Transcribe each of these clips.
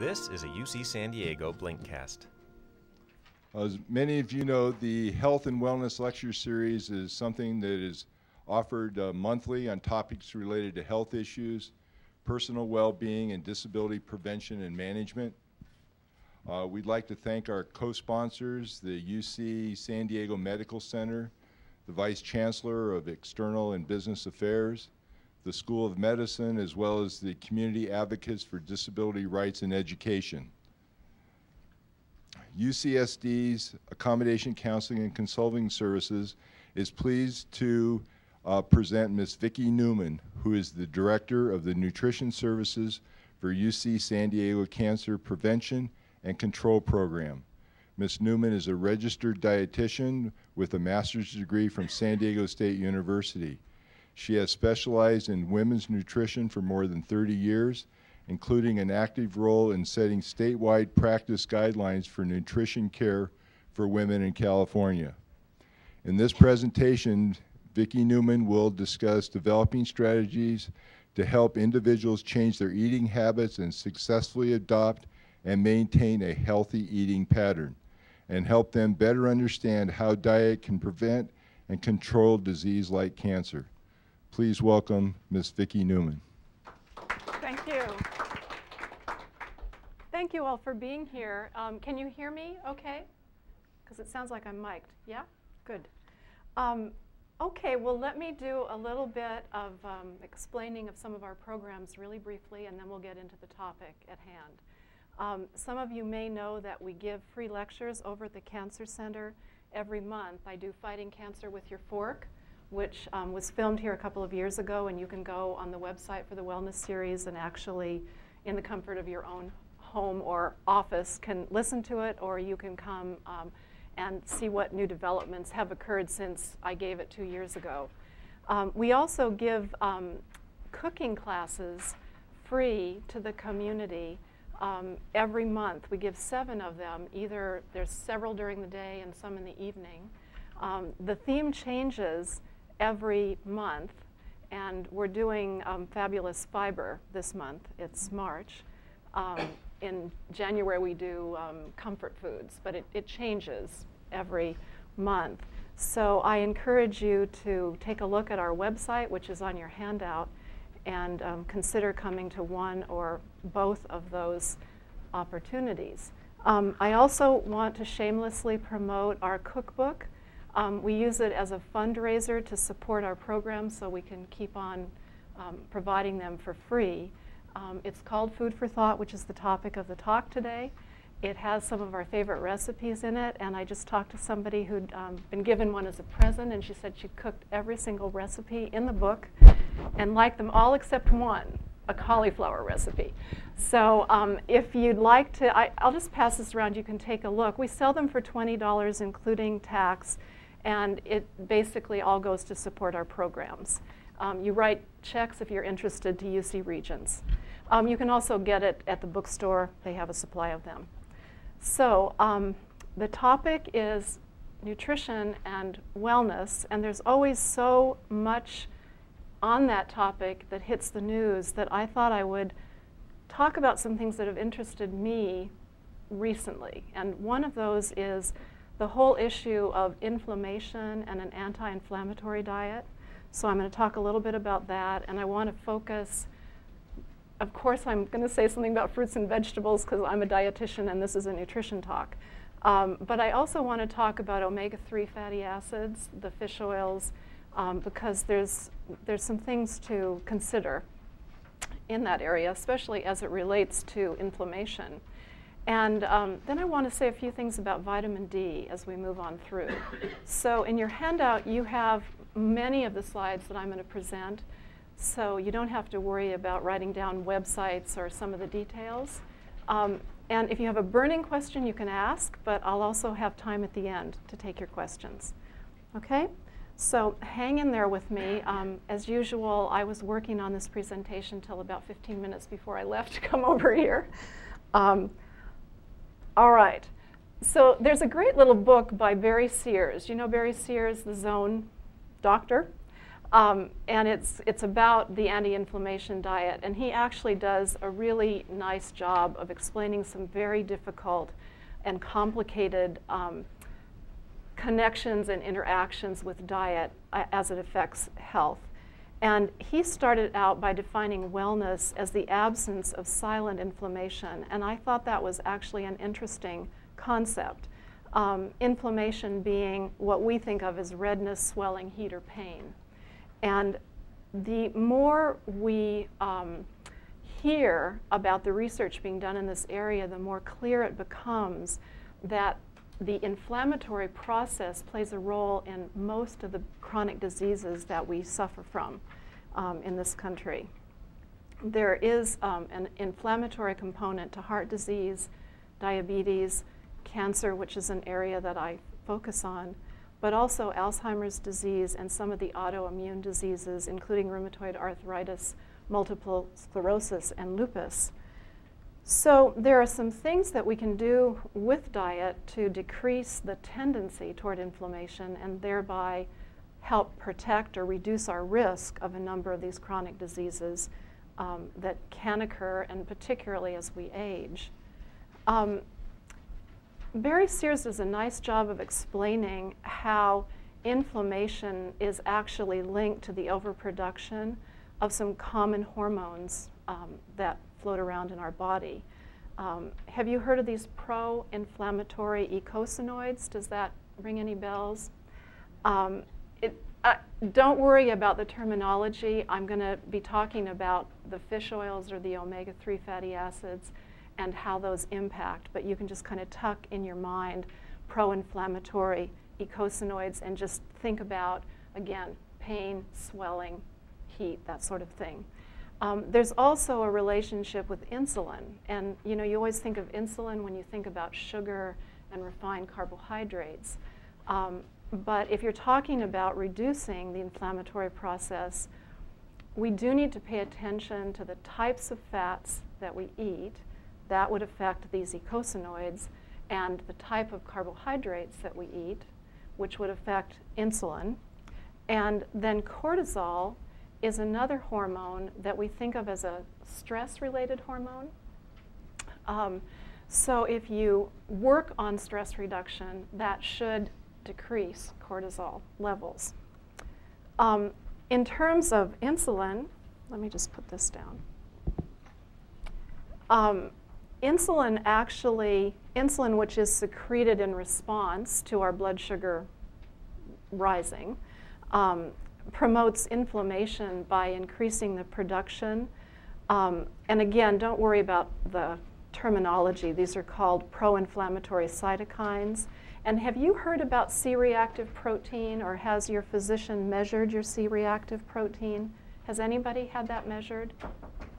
This is a UC San Diego Blinkcast. As many of you know, the Health and Wellness Lecture Series is something that is offered monthly on topics related to health issues, personal well-being, and disability prevention and management. We'd like to thank our co-sponsors, the UC San Diego Medical Center, the Vice Chancellor of External and Business Affairs, the School of Medicine, as well as the Community Advocates for Disability Rights and Education. UCSD's Accommodation Counseling and Consulting Services is pleased to present Ms. Vicky Newman, who is the Director of the Nutrition Services for UC San Diego Cancer Prevention and Control Program. Ms. Newman is a registered dietitian with a master's degree from San Diego State University. She has specialized in women's nutrition for more than 30 years, including an active role in setting statewide practice guidelines for nutrition care for women in California. In this presentation, Vicky Newman will discuss developing strategies to help individuals change their eating habits and successfully adopt and maintain a healthy eating pattern, and help them better understand how diet can prevent and control disease like cancer. Please welcome Ms. Vicky Newman. Thank you. Thank you all for being here. Can you hear me okay? Because it sounds like I'm mic'd. Yeah? Good. Okay, well, let me do a little bit of explaining of some of our programs really briefly, and then we'll get into the topic at hand. Some of you may know that we give free lectures over at the Cancer Center every month. I do Fighting Cancer With Your Fork, which was filmed here a couple of years ago, and you can go on the website for the Wellness Series and actually, in the comfort of your own home or office, can listen to it, or you can come and see what new developments have occurred since I gave it 2 years ago. We also give cooking classes free to the community every month. We give 7 of them. Either there's several during the day and some in the evening. The theme changes every month, and we're doing Fabulous Fiber this month. It's March. In January, we do comfort foods, but it changes every month. So I encourage you to take a look at our website, which is on your handout, and consider coming to one or both of those opportunities. I also want to shamelessly promote our cookbook. We use it as a fundraiser to support our programs so we can keep on providing them for free. It's called Food for Thought, which is the topic of the talk today. It has some of our favorite recipes in it, and I just talked to somebody who'd been given one as a present, and she said she cooked every single recipe in the book and liked them all except one, a cauliflower recipe. So if you'd like to, I'll just pass this around. You can take a look. We sell them for $20, including tax, and it basically all goes to support our programs. You write checks if you're interested to UC Regents. You can also get it at the bookstore. They have a supply of them. So the topic is nutrition and wellness, and there's always so much on that topic that hits the news that I thought I would talk about some things that have interested me recently. And one of those is the whole issue of inflammation and an anti-inflammatory diet. So I'm going to talk a little bit about that, and I want to focus, of course I'm going to say something about fruits and vegetables because I'm a dietitian and this is a nutrition talk. But I also want to talk about omega-3 fatty acids, the fish oils, because there's some things to consider in that area, especially as it relates to inflammation. And then I want to say a few things about vitamin D as we move on through. So in your handout, you have many of the slides that I'm going to present, so you don't have to worry about writing down websites or some of the details. And if you have a burning question, you can ask, but I'll also have time at the end to take your questions. Okay? So hang in there with me. As usual, I was working on this presentation till about 15 minutes before I left to come over here. All right, so there's a great little book by Barry Sears. You know Barry Sears, the zone doctor? And it's about the anti-inflammation diet. And he actually does a really nice job of explaining some very difficult and complicated connections and interactions with diet as it affects health. And he started out by defining wellness as the absence of silent inflammation. And I thought that was actually an interesting concept. Inflammation being what we think of as redness, swelling, heat, or pain. And the more we hear about the research being done in this area, the more clear it becomes that the inflammatory process plays a role in most of the chronic diseases that we suffer from in this country. There is an inflammatory component to heart disease, diabetes, cancer, which is an area that I focus on, but also Alzheimer's disease and some of the autoimmune diseases, including rheumatoid arthritis, multiple sclerosis, and lupus. So there are some things that we can do with diet to decrease the tendency toward inflammation and thereby help protect or reduce our risk of a number of these chronic diseases that can occur, and particularly as we age. Barry Sears does a nice job of explaining how inflammation is actually linked to the overproduction of some common hormones that float around in our body. Have you heard of these pro-inflammatory eicosanoids? Does that ring any bells? Don't worry about the terminology. I'm going to be talking about the fish oils or the omega-3 fatty acids and how those impact, but you can just kind of tuck in your mind pro-inflammatory eicosanoids and just think about, again, pain, swelling, heat, that sort of thing. There's also a relationship with insulin, and you always think of insulin when you think about sugar and refined carbohydrates, but if you're talking about reducing the inflammatory process, we do need to pay attention to the types of fats that we eat. That would affect these eicosanoids, and the type of carbohydrates that we eat, which would affect insulin. And then cortisol is another hormone that we think of as a stress-related hormone. So if you work on stress reduction, that should decrease cortisol levels. In terms of insulin, let me just put this down. Insulin, which is secreted in response to our blood sugar rising, promotes inflammation by increasing the production. And again, don't worry about the terminology. These are called pro-inflammatory cytokines. And have you heard about C-reactive protein, or has your physician measured your C-reactive protein? Has anybody had that measured?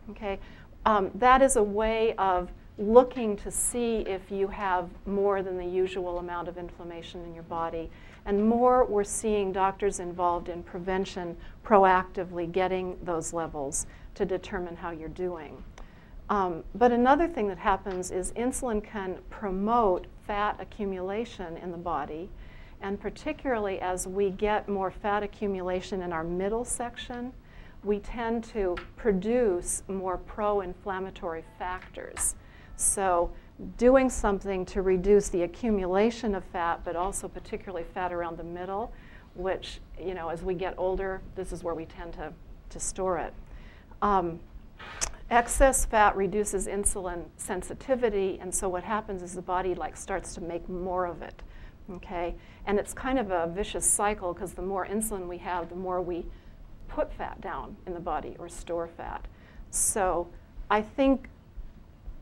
Okay. That is a way of looking to see if you have more than the usual amount of inflammation in your body. And more, we're seeing doctors involved in prevention proactively getting those levels to determine how you're doing. But another thing that happens is insulin can promote fat accumulation in the body. And particularly as we get more fat accumulation in our middle section, we tend to produce more pro-inflammatory factors. So doing something to reduce the accumulation of fat, but also particularly fat around the middle, which, as we get older, this is where we tend to store it. Excess fat reduces insulin sensitivity, and so what happens is the body starts to make more of it, okay? And it's kind of a vicious cycle, because the more insulin we have, the more we put fat down in the body or store fat. So I think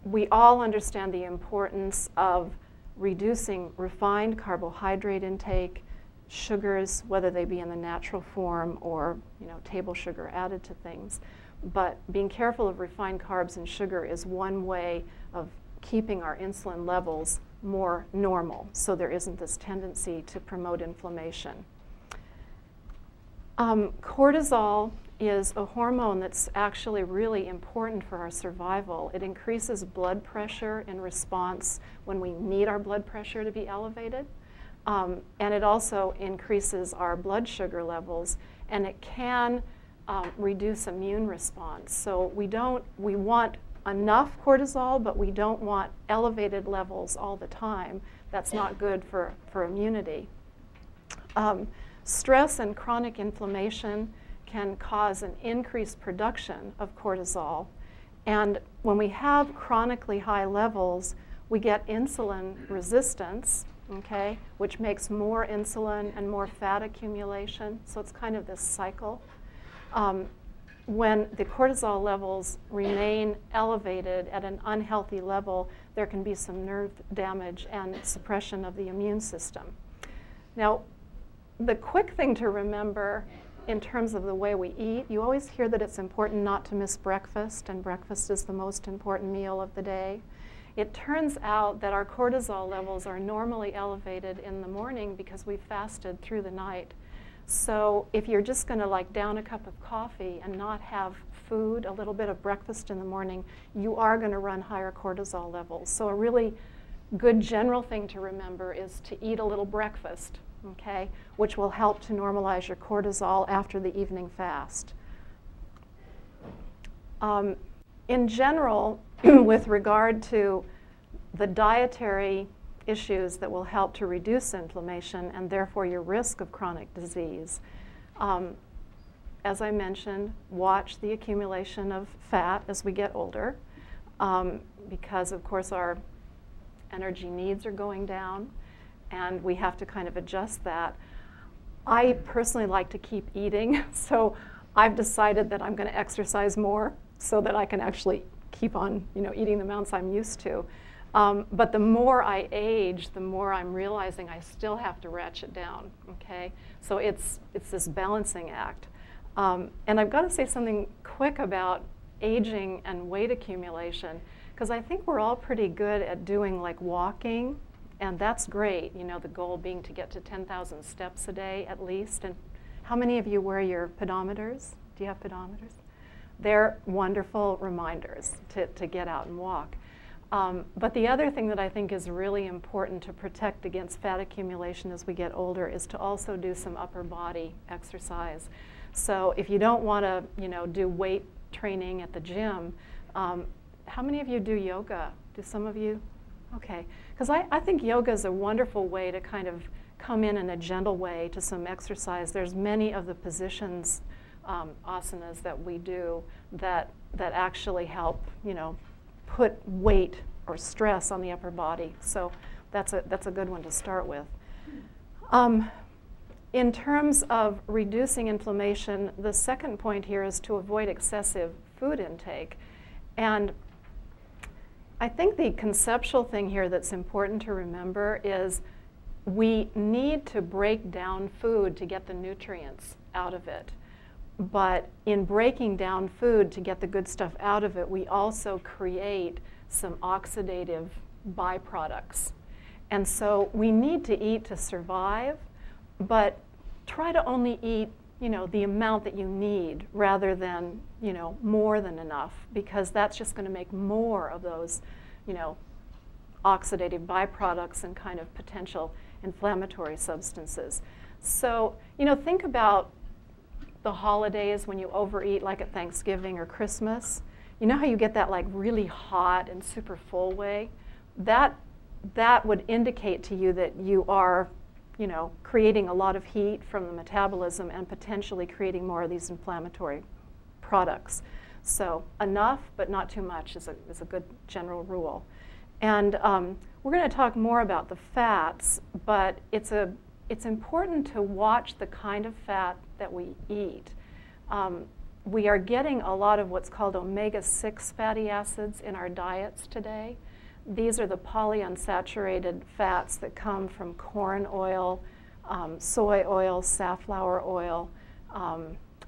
we all understand the importance of reducing refined carbohydrate intake, sugars, whether they be in the natural form or table sugar added to things. But being careful of refined carbs and sugar is one way of keeping our insulin levels more normal, so there isn't this tendency to promote inflammation. Cortisol is a hormone that's actually really important for our survival. It increases blood pressure in response when we need our blood pressure to be elevated. And it also increases our blood sugar levels. and it can reduce immune response. So we want enough cortisol, but we don't want elevated levels all the time. That's not good for immunity. Stress and chronic inflammation can cause an increased production of cortisol. And when we have chronically high levels, we get insulin resistance, okay, which makes more insulin and more fat accumulation. So it's kind of this cycle. When the cortisol levels remain elevated at an unhealthy level, there can be some nerve damage and suppression of the immune system. Now, the quick thing to remember in terms of the way we eat, you always hear that it's important not to miss breakfast, and breakfast is the most important meal of the day. It turns out that our cortisol levels are normally elevated in the morning because we fasted through the night. So if you're just going to like down a cup of coffee and not have food, a little bit of breakfast in the morning, you are going to run higher cortisol levels. So a really good general thing to remember is to eat a little breakfast, okay, which will help to normalize your cortisol after the evening fast. In general, with regard to the dietary issues that will help to reduce inflammation and therefore your risk of chronic disease. As I mentioned, watch the accumulation of fat as we get older because, of course, our energy needs are going down and we have to kind of adjust that. I personally like to keep eating, so I've decided that I'm going to exercise more so that I can actually keep on, you know, eating the amounts I'm used to. But the more I age, the more I'm realizing I still have to ratchet down, okay? So it's this balancing act. And I've got to say something quick about aging and weight accumulation, because I think we're all pretty good at doing like walking, and that's great, you know, the goal being to get to 10,000 steps a day at least. And how many of you wear your pedometers? Do you have pedometers? They're wonderful reminders to get out and walk. But the other thing that I think is really important to protect against fat accumulation as we get older is to also do some upper body exercise. So if you don't want to, you know, do weight training at the gym, how many of you do yoga? Do some of you? Okay. Because I think yoga is a wonderful way to kind of come in a gentle way to some exercise. There's many of the positions, asanas that we do that actually help, you know, put weight or stress on the upper body. So that's a good one to start with. In terms of reducing inflammation, the second point here is to avoid excessive food intake. And I think the conceptual thing here that's important to remember is we need to break down food to get the nutrients out of it. But in breaking down food to get the good stuff out of it, we also create some oxidative byproducts. And so we need to eat to survive, but try to only eat, you know, the amount that you need rather than, you know, more than enough, because that's just going to make more of those, you know, oxidative byproducts and kind of potential inflammatory substances. So, you know, think about the holidays when you overeat, like at Thanksgiving or Christmas. You know how you get that like really hot and super full way? That would indicate to you that you are, you know, creating a lot of heat from the metabolism and potentially creating more of these inflammatory products. So enough but not too much is a good general rule. And we're going to talk more about the fats, but it's important to watch the kind of fat that we eat. We are getting a lot of what's called omega-6 fatty acids in our diets today. These are the polyunsaturated fats that come from corn oil, soy oil, safflower oil,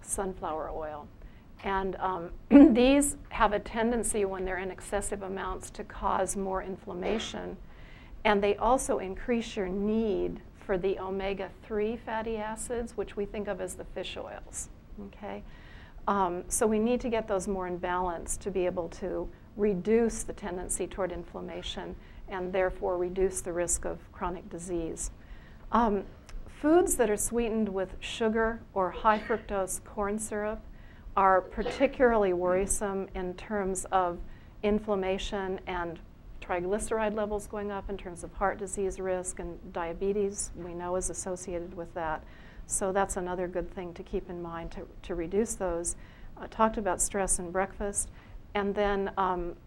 sunflower oil. And these have a tendency, when they're in excessive amounts, to cause more inflammation. And they also increase your need for the omega-3 fatty acids, which we think of as the fish oils, okay? So we need to get those more in balance to be able to reduce the tendency toward inflammation and therefore reduce the risk of chronic disease. Foods that are sweetened with sugar or high fructose corn syrup are particularly worrisome in terms of inflammation and triglyceride levels going up, in terms of heart disease risk, and diabetes we know is associated with that. So that's another good thing to keep in mind to reduce those. I talked about stress and breakfast. And then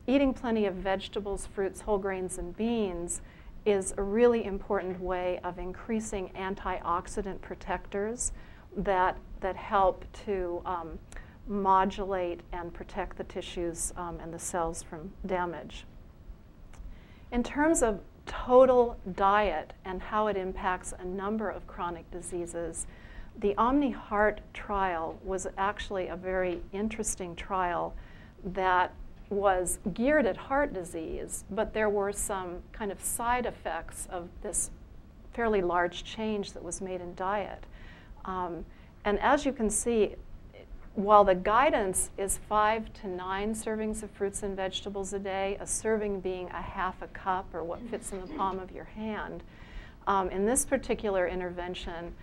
eating plenty of vegetables, fruits, whole grains, and beans is a really important way of increasing antioxidant protectors that help to modulate and protect the tissues and the cells from damage. In terms of total diet and how it impacts a number of chronic diseases, the OmniHeart trial was actually a very interesting trial that was geared at heart disease, but there were some kind of side effects of this fairly large change that was made in diet. And as you can see, while the guidance is 5 to 9 servings of fruits and vegetables a day, a serving being a half a cup or what fits in the palm of your hand, in this particular intervention,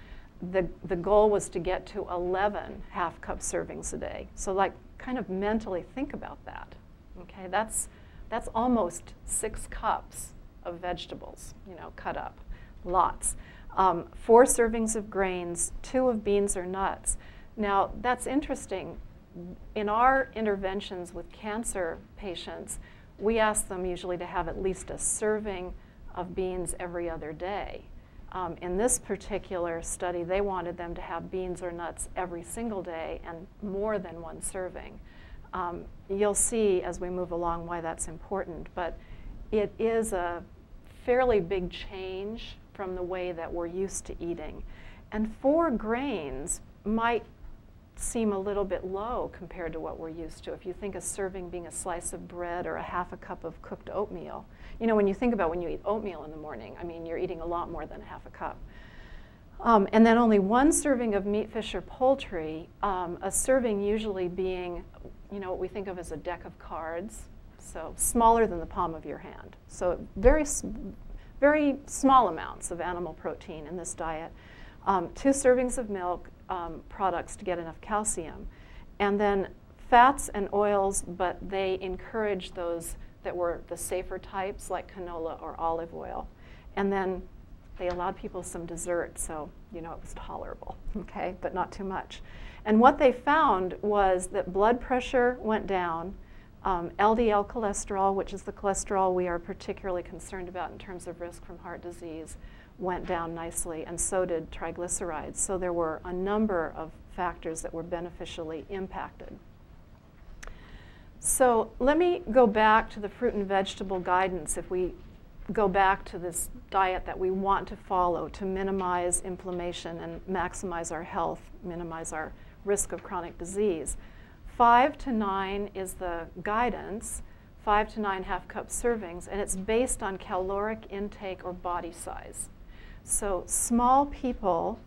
the goal was to get to 11 half-cup servings a day. So like, kind of mentally think about that. Okay, that's almost 6 cups of vegetables, you know, cut up, lots. 4 servings of grains, 2 of beans or nuts. Now, that's interesting. In our interventions with cancer patients, we ask them usually to have at least a serving of beans every other day. In this particular study, they wanted them to have beans or nuts every single day and more than 1 serving. You'll see as we move along why that's important, but it is a fairly big change from the way that we're used to eating. And 4 grains might seem a little bit low compared to what we're used to. If you think a serving being a slice of bread or a half a cup of cooked oatmeal, you know, when you think about when you eat oatmeal in the morning, I mean, you're eating a lot more than a half a cup. And then only 1 serving of meat, fish, or poultry, a serving usually being, you know, what we think of as a deck of cards, so smaller than the palm of your hand. So very, very small amounts of animal protein in this diet. 2 servings of milk products to get enough calcium. And then fats and oils, but they encourage those that were the safer types like canola or olive oil. And then they allowed people some dessert, so you know it was tolerable, okay, but not too much. And what they found was that blood pressure went down, LDL cholesterol, which is the cholesterol we are particularly concerned about in terms of risk from heart disease, went down nicely, and so did triglycerides. So there were a number of factors that were beneficially impacted. So let me go back to the fruit and vegetable guidance if we go back to this diet that we want to follow to minimize inflammation and maximize our health, minimize our risk of chronic disease. 5 to 9 is the guidance, 5 to 9 half-cup servings, and it's based on caloric intake or body size. So small people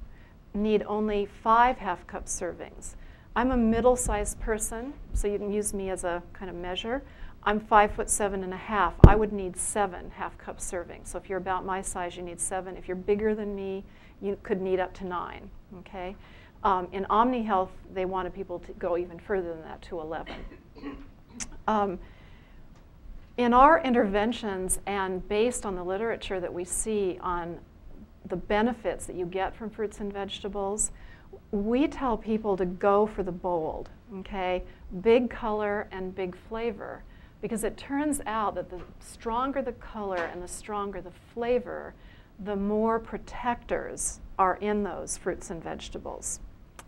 need only 5 half-cup servings. I'm a middle-sized person, so you can use me as a kind of measure. I'm 5'7½". I would need 7 half-cup servings. So if you're about my size, you need 7. If you're bigger than me, you could need up to 9. Okay? In OmniHealth, they wanted people to go even further than that to 11. In our interventions and based on the literature that we see on the benefits that you get from fruits and vegetables, we tell people to go for the bold, okay? Big color and big flavor, because it turns out that the stronger the color and the stronger the flavor, the more protectors are in those fruits and vegetables,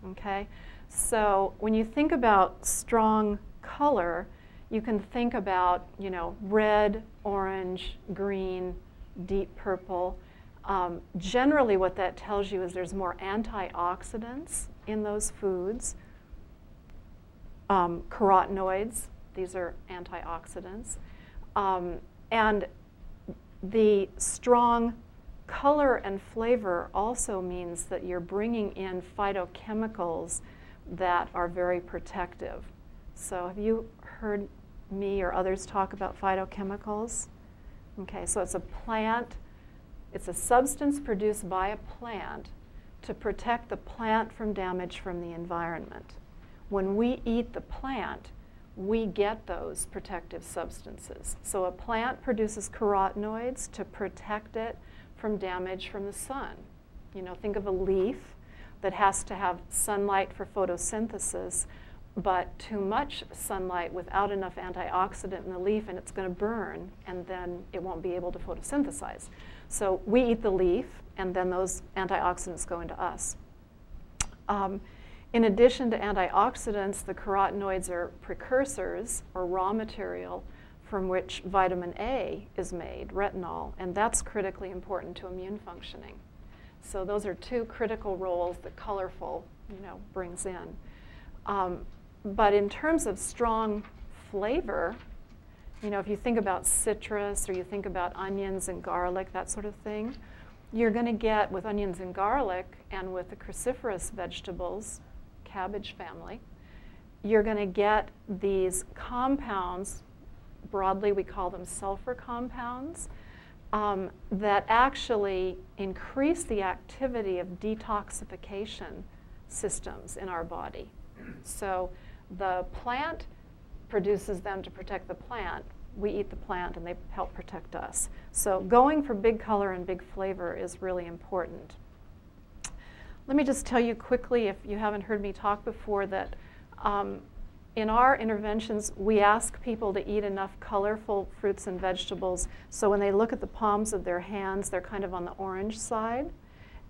okay? So when you think about strong color, you can think about, you know, red, orange, green, deep purple. Generally what that tells you is there's more antioxidants in those foods, carotenoids, these are antioxidants, and the strong color and flavor also means that you're bringing in phytochemicals that are very protective. So have you heard me or others talk about phytochemicals? Okay, so it's a plant. It's a substance produced by a plant to protect the plant from damage from the environment. When we eat the plant, we get those protective substances. So a plant produces carotenoids to protect it from damage from the sun. You know, think of a leaf that has to have sunlight for photosynthesis, but too much sunlight without enough antioxidant in the leaf, and it's going to burn, and then it won't be able to photosynthesize. So we eat the leaf, and then those antioxidants go into us. In addition to antioxidants, the carotenoids are precursors or raw material from which vitamin A is made, retinol, and that's critically important to immune functioning. So those are two critical roles that colorful, you know, brings in. But in terms of strong flavor, you know, if you think about citrus or you think about onions and garlic, that sort of thing, you're going to get with onions and garlic and with the cruciferous vegetables, cabbage family, you're going to get these compounds, broadly we call them sulfur compounds, that actually increase the activity of detoxification systems in our body. So the plant produces them to protect the plant. We eat the plant and they help protect us. So going for big color and big flavor is really important. Let me just tell you quickly, if you haven't heard me talk before, that in our interventions, we ask people to eat enough colorful fruits and vegetables so when they look at the palms of their hands, they're kind of on the orange side.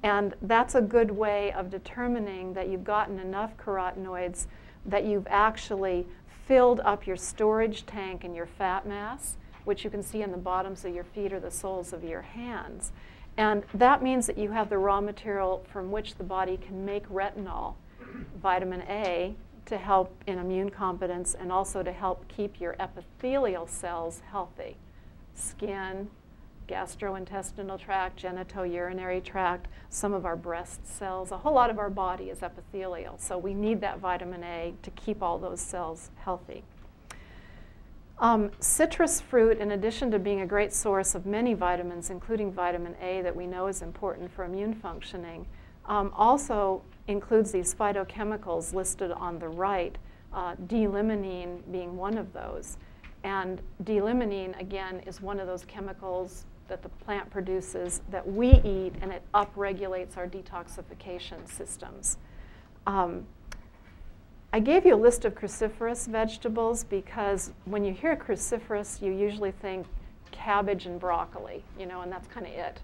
And that's a good way of determining that you've gotten enough carotenoids, that you've actually filled up your storage tank and your fat mass, which you can see in the bottoms of your feet or the soles of your hands. And that means that you have the raw material from which the body can make retinol, vitamin A, to help in immune competence and also to help keep your epithelial cells healthy. Skin, gastrointestinal tract, genitourinary tract, some of our breast cells, a whole lot of our body is epithelial. So we need that vitamin A to keep all those cells healthy. Citrus fruit, in addition to being a great source of many vitamins, including vitamin A that we know is important for immune functioning, also includes these phytochemicals listed on the right, D-limonene being one of those. And D-limonene, again, is one of those chemicals that the plant produces that we eat, and it upregulates our detoxification systems. I gave you a list of cruciferous vegetables because when you hear cruciferous, you usually think cabbage and broccoli, you know, and that's kind of it.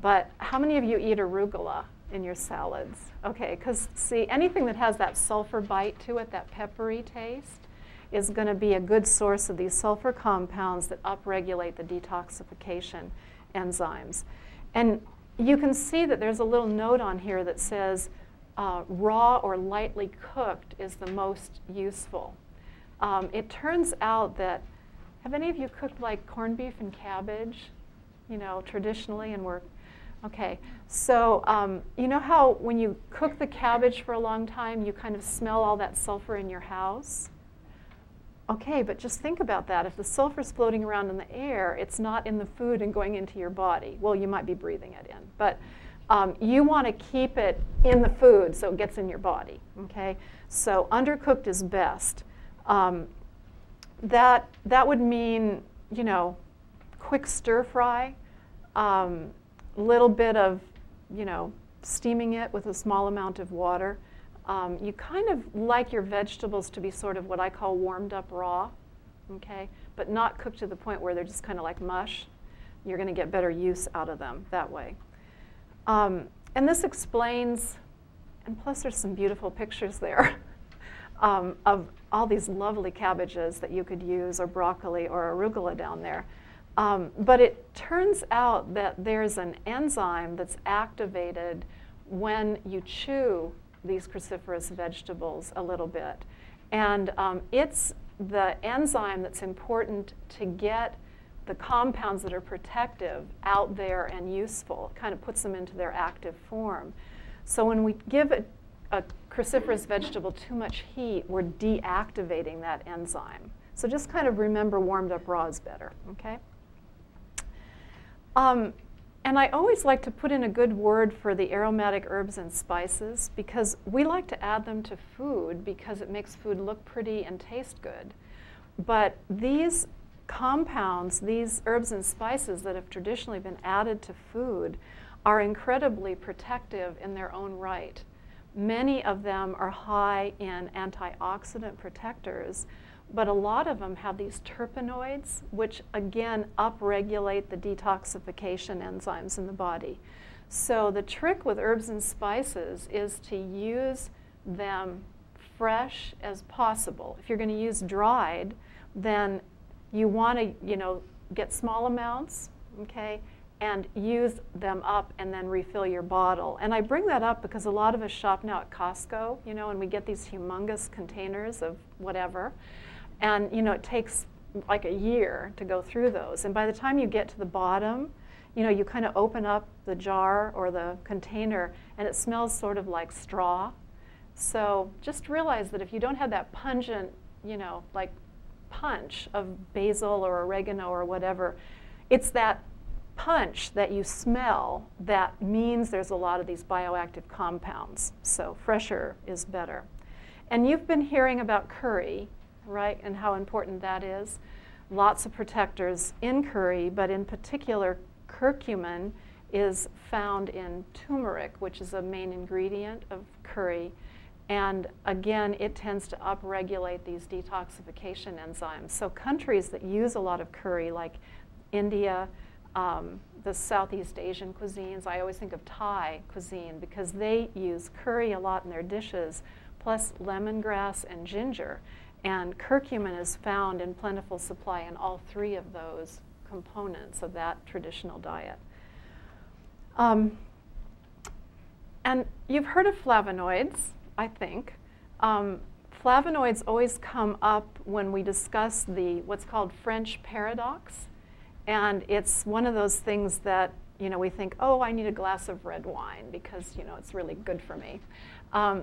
But how many of you eat arugula in your salads? Okay, because see, anything that has that sulfur bite to it, that peppery taste, is going to be a good source of these sulfur compounds that upregulate the detoxification enzymes. And you can see that there's a little note on here that says raw or lightly cooked is the most useful. It turns out that, have any of you cooked like corned beef and cabbage, you know, traditionally? And we're, okay, so you know how when you cook the cabbage for a long time, you kind of smell all that sulfur in your house? Okay, but just think about that. If the sulfur's floating around in the air, it's not in the food and going into your body. Well, you might be breathing it in, but you want to keep it in the food so it gets in your body, okay? So undercooked is best. That would mean, you know, quick stir fry, little bit of, you know, steaming it with a small amount of water. You kind of like your vegetables to be sort of what I call warmed up raw, okay, but not cooked to the point where they're just kind of like mush. You're going to get better use out of them that way. And this explains, and plus there's some beautiful pictures there of all these lovely cabbages that you could use, or broccoli or arugula down there. But it turns out that there's an enzyme that's activated when you chew these cruciferous vegetables a little bit. And it's the enzyme that's important to get the compounds that are protective out there and useful. It kind of puts them into their active form. So when we give a cruciferous vegetable too much heat, we're deactivating that enzyme. So just kind of remember warmed up raw is better, okay? And I always like to put in a good word for the aromatic herbs and spices, because we like to add them to food because it makes food look pretty and taste good. But these compounds, these herbs and spices that have traditionally been added to food, are incredibly protective in their own right. Many of them are high in antioxidant protectors, but a lot of them have these terpenoids, which again upregulate the detoxification enzymes in the body. So the trick with herbs and spices is to use them fresh as possible. If you're going to use dried, then you want to, get small amounts, okay, and use them up and then refill your bottle. And I bring that up because a lot of us shop now at Costco, and we get these humongous containers of whatever. And, it takes like a year to go through those. And by the time you get to the bottom, you kind of open up the jar or the container, and it smells sort of like straw. So just realize that if you don't have that pungent, like punch of basil or oregano or whatever, it's that punch that you smell that means there's a lot of these bioactive compounds. So fresher is better. And you've been hearing about curry, right, and how important that is. Lots of protectors in curry, but in particular curcumin is found in turmeric, which is a main ingredient of curry. And again, it tends to upregulate these detoxification enzymes. So countries that use a lot of curry, like India, the Southeast Asian cuisines, I always think of Thai cuisine because they use curry a lot in their dishes, plus lemongrass and ginger. And curcumin is found in plentiful supply in all three of those components of that traditional diet. And you've heard of flavonoids, I think. Flavonoids always come up when we discuss the what's called French paradox. And it's one of those things that, we think, oh, I need a glass of red wine because, it's really good for me.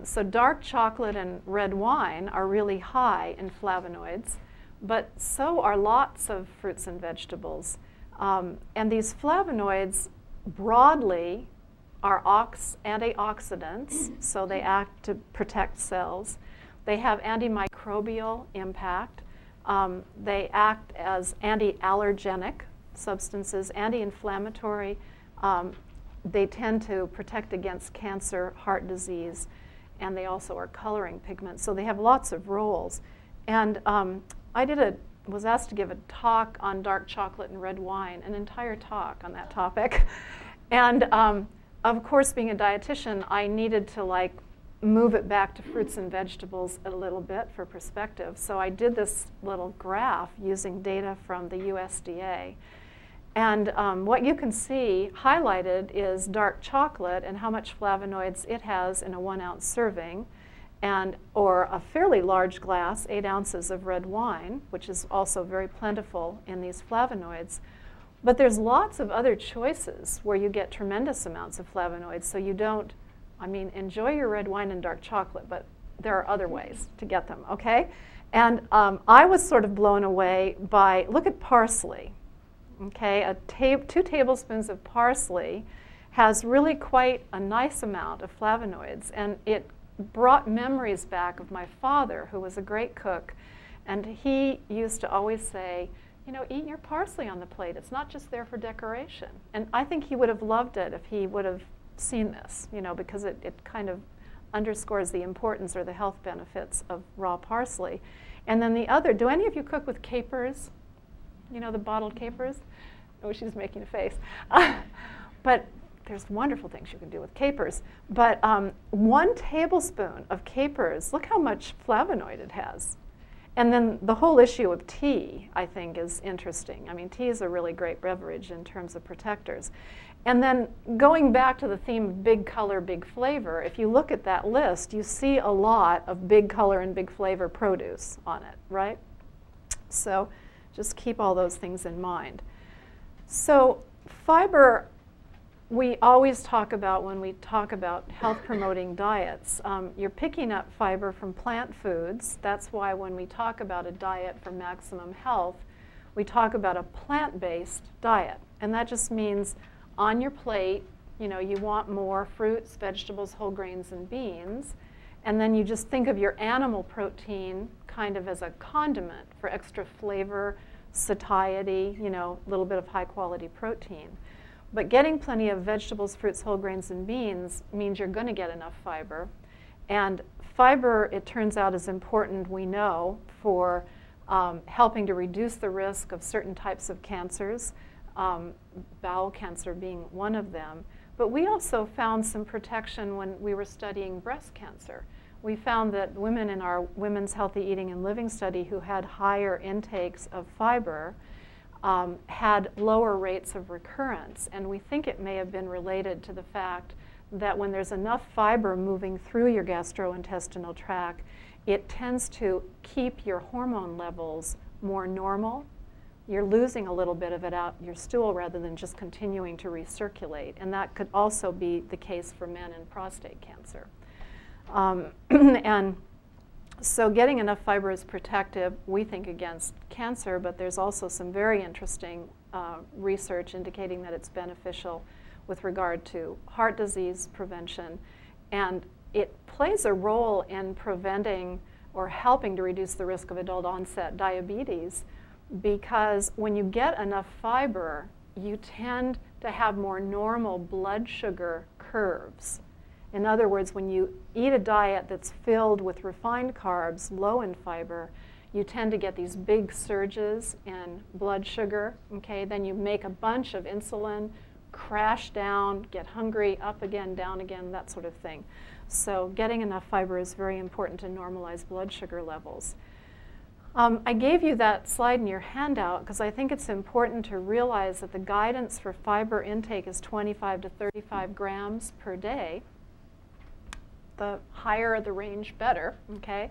So dark chocolate and red wine are really high in flavonoids, but so are lots of fruits and vegetables. And these flavonoids broadly are antioxidants, so they act to protect cells. They have antimicrobial impact. They act as anti-allergenic substances, anti-inflammatory. They tend to protect against cancer, heart disease, and they also are coloring pigments. So they have lots of roles. And I was asked to give a talk on dark chocolate and red wine, an entire talk on that topic. And of course, being a dietitian, I needed to move it back to fruits and vegetables a little bit for perspective. So I did this little graph using data from the USDA. And what you can see highlighted is dark chocolate and how much flavonoids it has in a 1-ounce serving, and or a fairly large glass, 8 ounces of red wine, which is also very plentiful in these flavonoids. But there's lots of other choices where you get tremendous amounts of flavonoids, so you don't, enjoy your red wine and dark chocolate, but there are other ways to get them, okay? And I was sort of blown away by, look at parsley, okay? 2 tablespoons of parsley has really quite a nice amount of flavonoids, and it brought memories back of my father, who was a great cook, and he used to always say, eat your parsley on the plate. It's not just there for decoration. And I think he would have loved it if he would have seen this, because it kind of underscores the importance or the health benefits of raw parsley. And then the other, do any of you cook with capers? The bottled capers? Oh, she's making a face. But there's wonderful things you can do with capers. But 1 tablespoon of capers, look how much flavonoid it has. And then the whole issue of tea, I think, is interesting. Tea is a really great beverage in terms of protectors. And then going back to the theme of big color, big flavor, if you look at that list, you see a lot of big color and big flavor produce on it, right? So just keep all those things in mind. So fiber, we always talk about when we talk about health-promoting diets. You're picking up fiber from plant foods. That's why when we talk about a diet for maximum health, we talk about a plant-based diet. And that just means on your plate, you know, you want more fruits, vegetables, whole grains, and beans. And then you just think of your animal protein kind of as a condiment for extra flavor, satiety, you know, a little bit of high-quality protein. But getting plenty of vegetables, fruits, whole grains, and beans means you're going to get enough fiber. And fiber, it turns out, is important, we know, for helping to reduce the risk of certain types of cancers, bowel cancer being one of them. But we also found some protection when we were studying breast cancer. We found that women in our Women's Healthy Eating and Living study who had higher intakes of fiber had lower rates of recurrence. And we think it may have been related to the fact that when there's enough fiber moving through your gastrointestinal tract, it tends to keep your hormone levels more normal. You're losing a little bit of it out your stool rather than just continuing to recirculate. And that could also be the case for men in prostate cancer. And so getting enough fiber is protective, we think, against cancer, but there's also some very interesting research indicating that it's beneficial with regard to heart disease prevention. And it plays a role in preventing or helping to reduce the risk of adult onset diabetes, because when you get enough fiber, you tend to have more normal blood sugar curves. In other words, when you eat a diet that's filled with refined carbs, low in fiber, you tend to get these big surges in blood sugar. Okay? Then you make a bunch of insulin, crash down, get hungry, up again, down again, that sort of thing. So getting enough fiber is very important to normalize blood sugar levels. I gave you that slide in your handout because I think it's important to realize that the guidance for fiber intake is 25 to 35 grams per day. The higher the range, better, okay?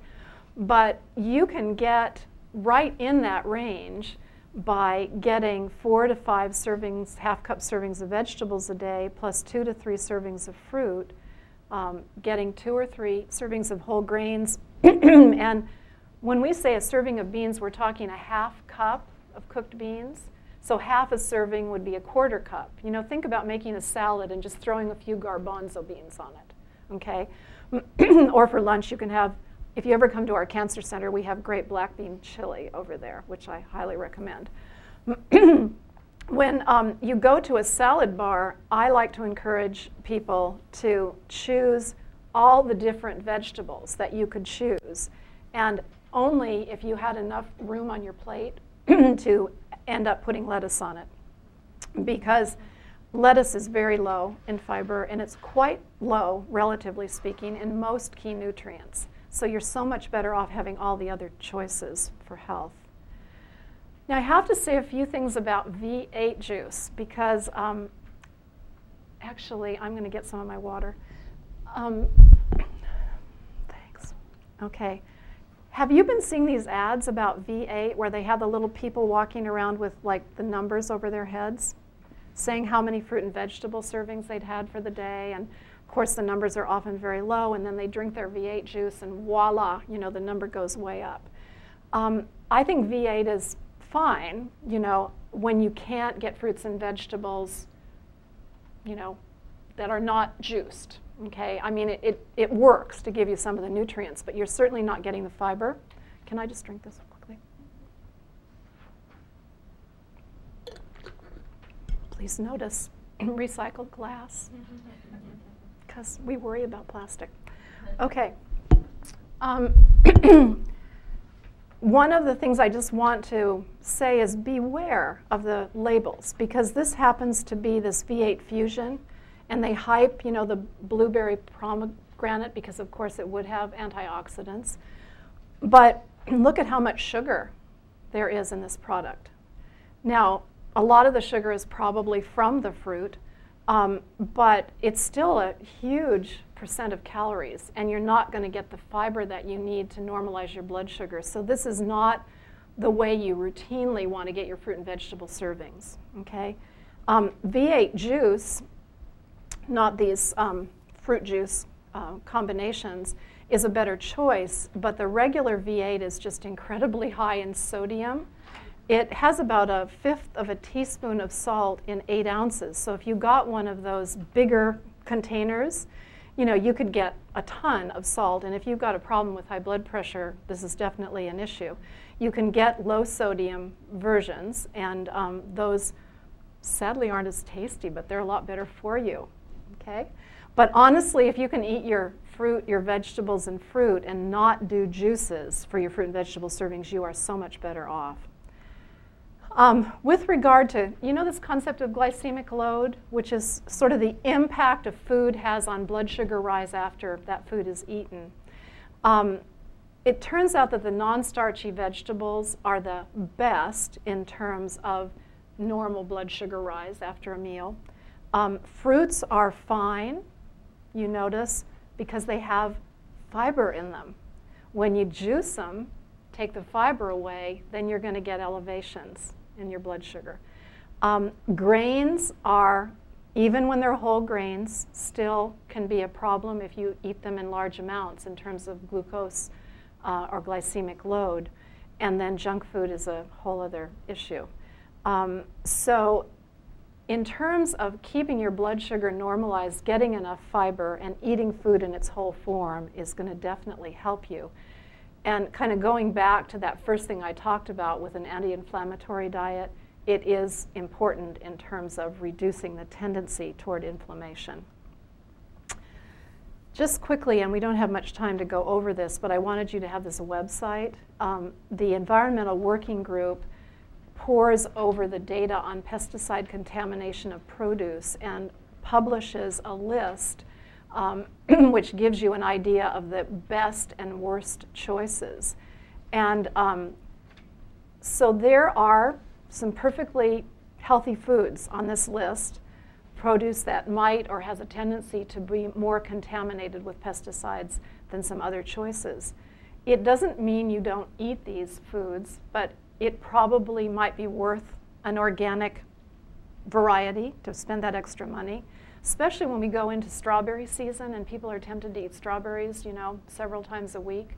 But you can get right in that range by getting 4 to 5 servings, half-cup servings of vegetables a day, plus 2 to 3 servings of fruit, getting 2 or 3 servings of whole grains. And when we say a serving of beans, we're talking a half cup of cooked beans. So half a serving would be a quarter cup. You know, think about making a salad and just throwing a few garbanzo beans on it, okay? Or for lunch, you can have, if you ever come to our cancer center, we have great black bean chili over there, which I highly recommend. When you go to a salad bar, I like to encourage people to choose all the different vegetables that you could choose. And only if you had enough room on your plate to end up putting lettuce on it. Because lettuce is very low in fiber, and it's quite low, relatively speaking, in most key nutrients. So you're so much better off having all the other choices for health. Now I have to say a few things about V8 juice because actually I'm going to get some of my water. Thanks. Okay. Have you been seeing these ads about V8 where they have the little people walking around with like the numbers over their heads saying how many fruit and vegetable servings they'd had for the day? And of course, the numbers are often very low, and then they drink their V8 juice, and voila, you know, the number goes way up. I think V8 is fine, you know, when you can't get fruits and vegetables, you know, that are not juiced, okay? I mean, it works to give you some of the nutrients, but you're certainly not getting the fiber. Can I just drink this quickly? Please notice recycled glass. Because we worry about plastic. Okay. One of the things I just want to say is beware of the labels, because this happens to be this V8 fusion, and they hype, you know, the blueberry pomegranate because of course it would have antioxidants. But look at how much sugar there is in this product. Now, a lot of the sugar is probably from the fruit, but it's still a huge percent of calories, and you're not going to get the fiber that you need to normalize your blood sugar. So this is not the way you routinely want to get your fruit and vegetable servings, okay? V8 juice, not these fruit juice combinations, is a better choice, but the regular V8 is just incredibly high in sodium It has about 1/5 of a teaspoon of salt in 8 ounces. So if you got one of those bigger containers, you know, you could get a ton of salt. And if you've got a problem with high blood pressure, this is definitely an issue. You can get low sodium versions, and those sadly aren't as tasty, but they're a lot better for you, okay? But honestly, if you can eat your fruit, your vegetables and fruit, and not do juices for your fruit and vegetable servings, you are so much better off. With regard to, you know, this concept of glycemic load, which is sort of the impact a food has on blood sugar rise after that food is eaten. It turns out that the non-starchy vegetables are the best in terms of normal blood sugar rise after a meal. Fruits are fine, you notice, because they have fiber in them. When you juice them, take the fiber away, then you're going to get elevations in your blood sugar. Grains are, even when they're whole grains, still can be a problem if you eat them in large amounts in terms of glucose or glycemic load. And then junk food is a whole other issue. So in terms of keeping your blood sugar normalized, getting enough fiber and eating food in its whole form is going to definitely help you. And kind of going back to that first thing I talked about with an anti-inflammatory diet, it is important in terms of reducing the tendency toward inflammation. Just quickly, and we don't have much time to go over this, but I wanted you to have this website. The Environmental Working Group pours over the data on pesticide contamination of produce and publishes a list which gives you an idea of the best and worst choices. And so there are some perfectly healthy foods on this list, produce that might or has a tendency to be more contaminated with pesticides than some other choices. It doesn't mean you don't eat these foods, but it probably might be worth an organic variety to spend that extra money, especially when we go into strawberry season and people are tempted to eat strawberries, you know, several times a week.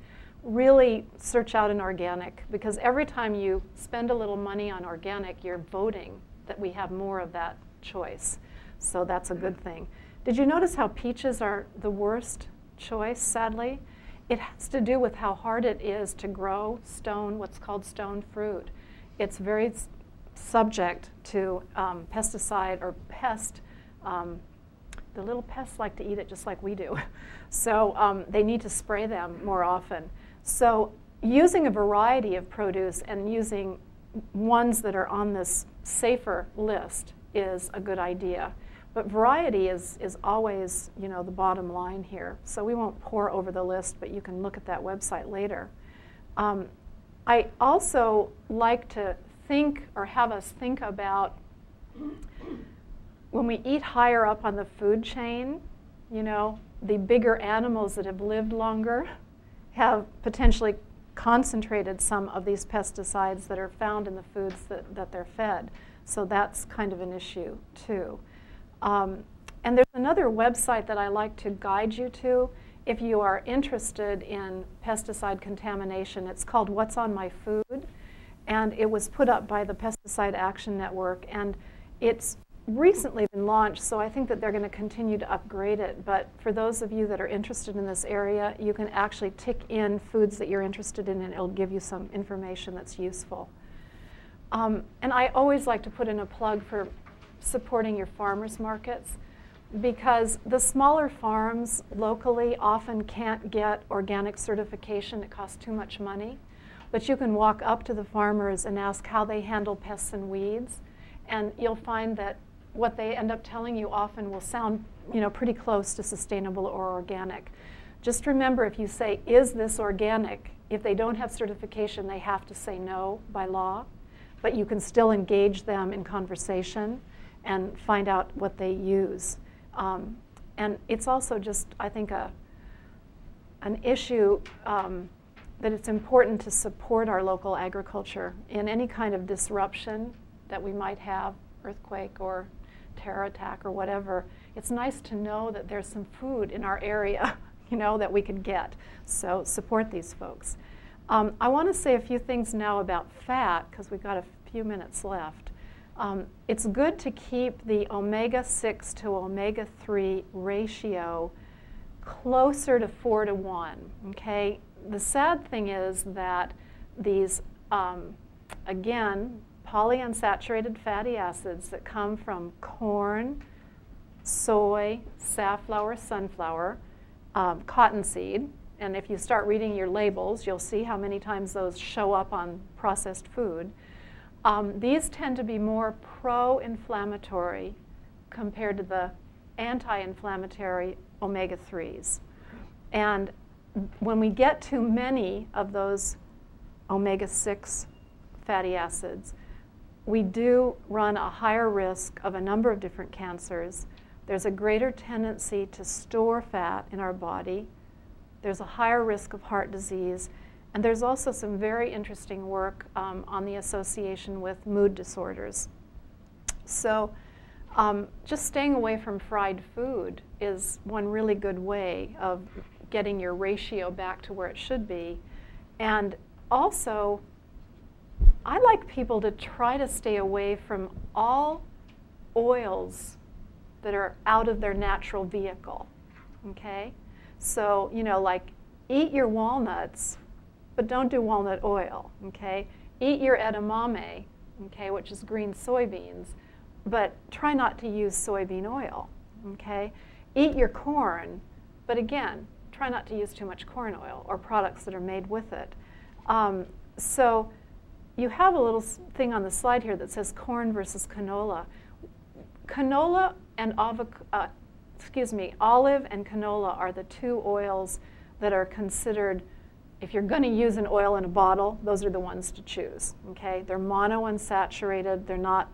Really search out an organic, because every time you spend a little money on organic, you're voting that we have more of that choice. So that's a good thing. Did you notice how peaches are the worst choice, sadly? It has to do with how hard it is to grow stone, what's called stone fruit. It's very subject to pesticide or pest. The little pests like to eat it just like we do. So they need to spray them more often. So using a variety of produce and using ones that are on this safer list is a good idea. But variety is always, you know, the bottom line here. So we won't pore over the list, but you can look at that website later. I also like to think, or have us think about, when we eat higher up on the food chain, you know, the bigger animals that have lived longer have potentially concentrated some of these pesticides that are found in the foods that they're fed. So that's kind of an issue too. And there's another website that I like to guide you to if you are interested in pesticide contamination. It's called What's on My Food, and it was put up by the Pesticide Action Network, and it's recently been launched, so I think that they're going to continue to upgrade it. But for those of you that are interested in this area, you can actually tick in foods that you're interested in, and it'll give you some information that's useful. And I always like to put in a plug for supporting your farmers markets, because the smaller farms locally often can't get organic certification. It costs too much money. But you can walk up to the farmers and ask how they handle pests and weeds, and you'll find that what they end up telling you often will sound, you know, pretty close to sustainable or organic. Just remember, if you say, is this organic? If they don't have certification, they have to say no by law. But you can still engage them in conversation and find out what they use. And it's also just, I think, an issue that it's important to support our local agriculture in any kind of disruption that we might have, earthquake or terror attack or whatever. It's nice to know that there's some food in our area, you know, that we could get. So support these folks. I want to say a few things now about fat, because we've got a few minutes left. It's good to keep the omega-6 to omega-3 ratio closer to 4 to 1, okay? The sad thing is that these, again, polyunsaturated fatty acids that come from corn, soy, safflower, sunflower, cottonseed, and if you start reading your labels, you'll see how many times those show up on processed food. These tend to be more pro-inflammatory compared to the anti-inflammatory omega-3s. And when we get too many of those omega-6 fatty acids, we do run a higher risk of a number of different cancers. There's a greater tendency to store fat in our body. There's a higher risk of heart disease. And there's also some very interesting work on the association with mood disorders. So just staying away from fried food is one really good way of getting your ratio back to where it should be. And also, I like people to try to stay away from all oils that are out of their natural vehicle, okay? So, you know, like, eat your walnuts, but don't do walnut oil, okay? Eat your edamame, okay, which is green soybeans, but try not to use soybean oil, okay? Eat your corn, but again, try not to use too much corn oil or products that are made with it. So you have a little thing on the slide here that says corn versus canola. Canola and olive and canola are the two oils that are considered. If you're going to use an oil in a bottle, those are the ones to choose, okay? They're monounsaturated. They're not,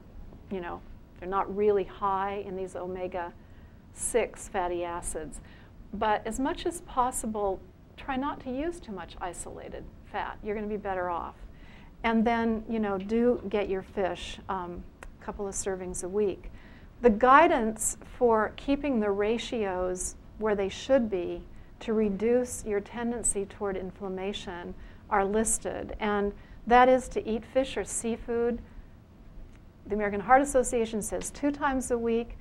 you know, they're not really high in these omega-6 fatty acids. But as much as possible, try not to use too much isolated fat. You're going to be better off. And then, you know, do get your fish a couple of servings a week. The guidance for keeping the ratios where they should be to reduce your tendency toward inflammation are listed. And that is to eat fish or seafood. The American Heart Association says 2 times a week.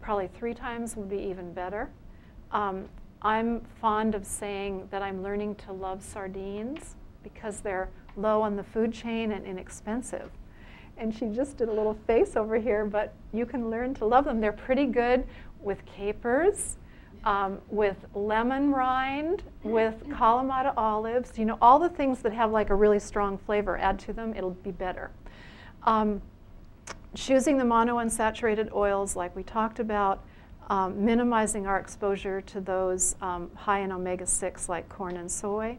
Probably 3 times would be even better. I'm fond of saying that I'm learning to love sardines because they're low on the food chain and inexpensive. And she just did a little face over here, but you can learn to love them. They're pretty good with capers, with lemon rind, with Kalamata olives, you know, all the things that have like a really strong flavor, add to them, it'll be better. Choosing the monounsaturated oils like we talked about, minimizing our exposure to those high in omega-6 like corn and soy,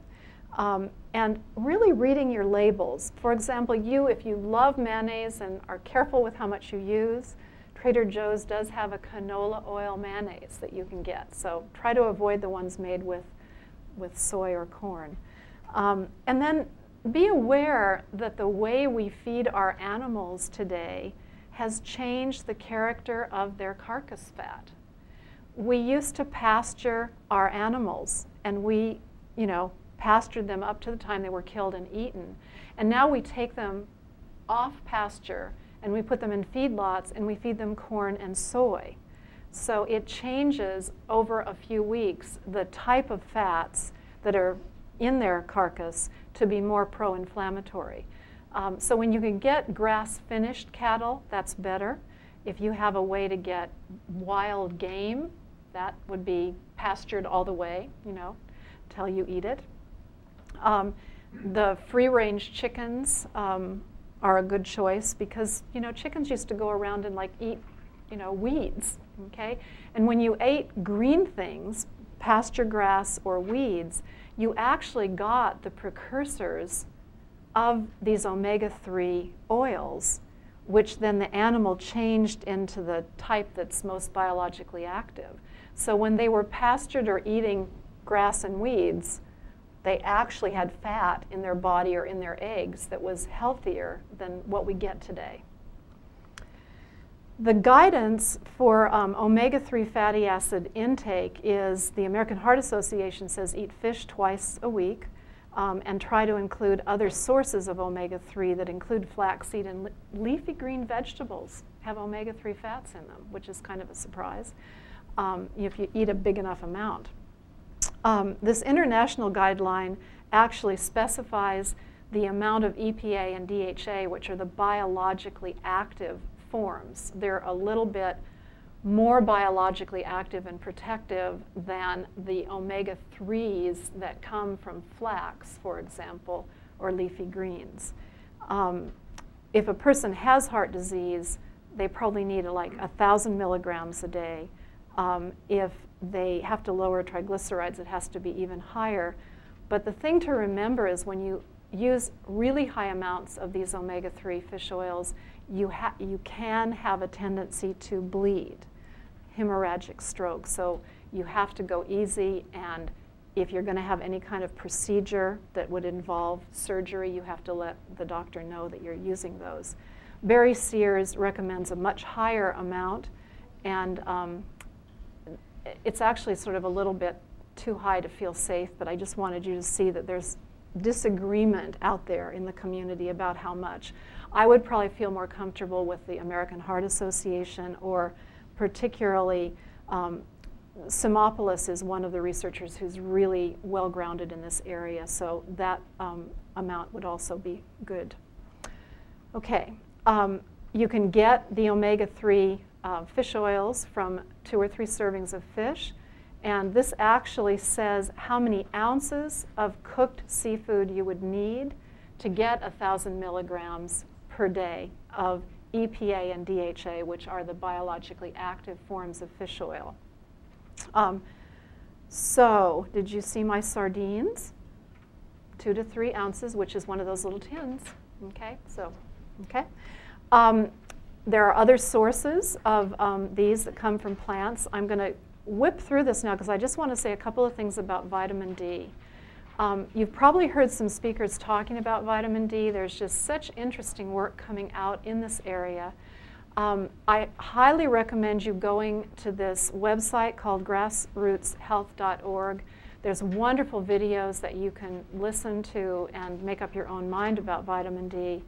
and really reading your labels. For example, if you love mayonnaise and are careful with how much you use, Trader Joe's does have a canola oil mayonnaise that you can get. So try to avoid the ones made with soy or corn. And then be aware that the way we feed our animals today has changed the character of their carcass fat. We used to pasture our animals, and we, you know, pastured them up to the time they were killed and eaten. And now we take them off pasture and we put them in feedlots, and we feed them corn and soy. So it changes over a few weeks the type of fats that are in their carcass to be more pro-inflammatory. So when you can get grass-finished cattle, that's better. If you have a way to get wild game, that would be pastured all the way, you know, till you eat it. The free-range chickens are a good choice because, you know, chickens used to go around and like eat, you know, weeds, okay? And when you ate green things, pasture grass or weeds, you actually got the precursors of these omega-3 oils, which then the animal changed into the type that's most biologically active. So when they were pastured or eating grass and weeds, they actually had fat in their body or in their eggs that was healthier than what we get today. The guidance for omega-3 fatty acid intake is the American Heart Association says eat fish twice a week. and try to include other sources of omega-3 that include flaxseed and leafy green vegetables have omega-3 fats in them, which is kind of a surprise if you eat a big enough amount. This international guideline actually specifies the amount of EPA and DHA, which are the biologically active forms. They're a little bit more biologically active and protective than the omega-3s that come from flax, for example, or leafy greens. If a person has heart disease, they probably need like 1,000 milligrams a day. If they have to lower triglycerides, it has to be even higher. But the thing to remember is when you use really high amounts of these omega-3 fish oils, you can have a tendency to bleed, hemorrhagic stroke. So you have to go easy, and if you're going to have any kind of procedure that would involve surgery, you have to let the doctor know that you're using those. Barry Sears recommends a much higher amount, and it's actually sort of a little bit too high to feel safe, but I just wanted you to see that there's disagreement out there in the community about how much. I would probably feel more comfortable with the American Heart Association, or particularly Simopoulos is one of the researchers who's really well-grounded in this area, so that amount would also be good. Okay, you can get the omega-3 fish oils from 2 or 3 servings of fish. And this actually says how many ounces of cooked seafood you would need to get 1,000 milligrams per day of EPA and DHA, which are the biologically active forms of fish oil. So did you see my sardines? 2 to 3 ounces, which is one of those little tins. Okay, so, okay. There are other sources of these that come from plants. I'm going to whip through this now because I just want to say a couple of things about vitamin D. You've probably heard some speakers talking about vitamin D. There's just such interesting work coming out in this area. I highly recommend you going to this website called GrassrootsHealth.org. There's wonderful videos that you can listen to and make up your own mind about vitamin D.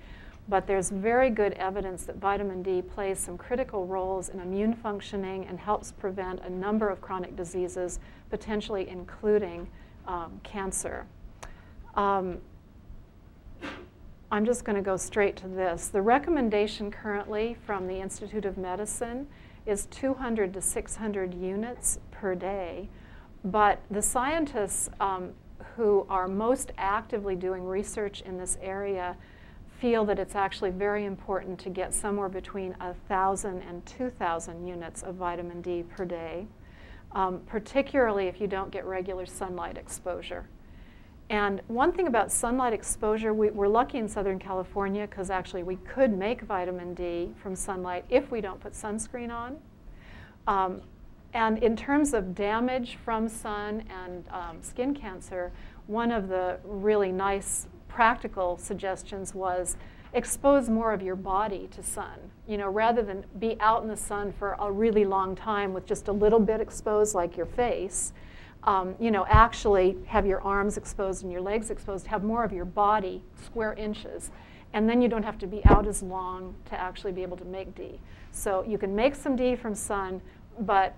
But there's very good evidence that vitamin D plays some critical roles in immune functioning and helps prevent a number of chronic diseases, potentially including cancer. I'm just going to go straight to this. The recommendation currently from the Institute of Medicine is 200 to 600 units per day. But the scientists who are most actively doing research in this area feel that it's actually very important to get somewhere between 1,000 and 2,000 units of vitamin D per day, particularly if you don't get regular sunlight exposure. And one thing about sunlight exposure, we're lucky in Southern California because actually we could make vitamin D from sunlight if we don't put sunscreen on. And in terms of damage from sun and skin cancer, one of the really nice practical suggestions was expose more of your body to sun. You know, rather than be out in the sun for a really long time with just a little bit exposed, like your face, you know, actually have your arms exposed and your legs exposed, have more of your body square inches. And then you don't have to be out as long to actually be able to make D. So you can make some D from sun, but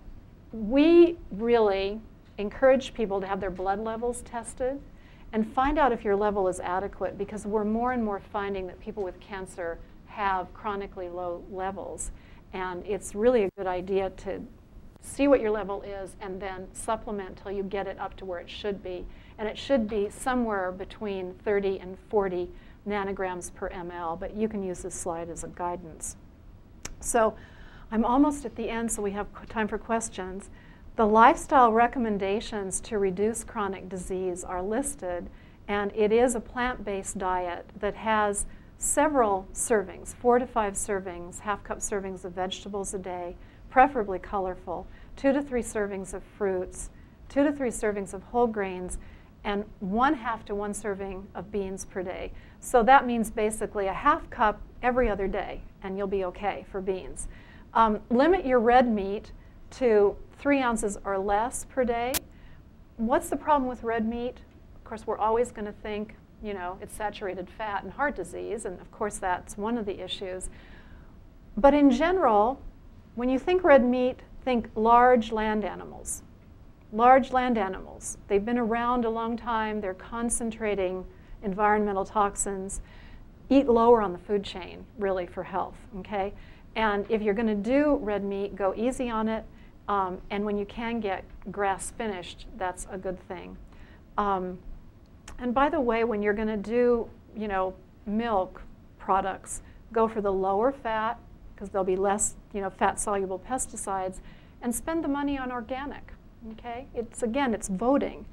we really encourage people to have their blood levels tested and find out if your level is adequate, because we're more and more finding that people with cancer have chronically low levels. And it's really a good idea to see what your level is and then supplement till you get it up to where it should be. And it should be somewhere between 30 and 40 nanograms per ml, but you can use this slide as a guidance. So I'm almost at the end, so we have time for questions. The lifestyle recommendations to reduce chronic disease are listed, and it is a plant-based diet that has several servings, 4 to 5 servings, half-cup servings of vegetables a day, preferably colorful, 2 to 3 servings of fruits, 2 to 3 servings of whole grains, and 1/2 to 1 serving of beans per day. So that means basically a half cup every other day, and you'll be okay for beans. Limit your red meat to 3 ounces or less per day. What's the problem with red meat? Of course, we're always going to think, you know, it's saturated fat and heart disease, and of course that's one of the issues. But in general, when you think red meat, think large land animals. Large land animals. They've been around a long time. They're concentrating environmental toxins. Eat lower on the food chain, really, for health, okay? And if you're going to do red meat, go easy on it. And when you can get grass finished, that's a good thing. And by the way, when you're going to do, you know, milk products, go for the lower fat, because there'll be less, you know, fat-soluble pesticides, and spend the money on organic, okay? It's, again, it's voting.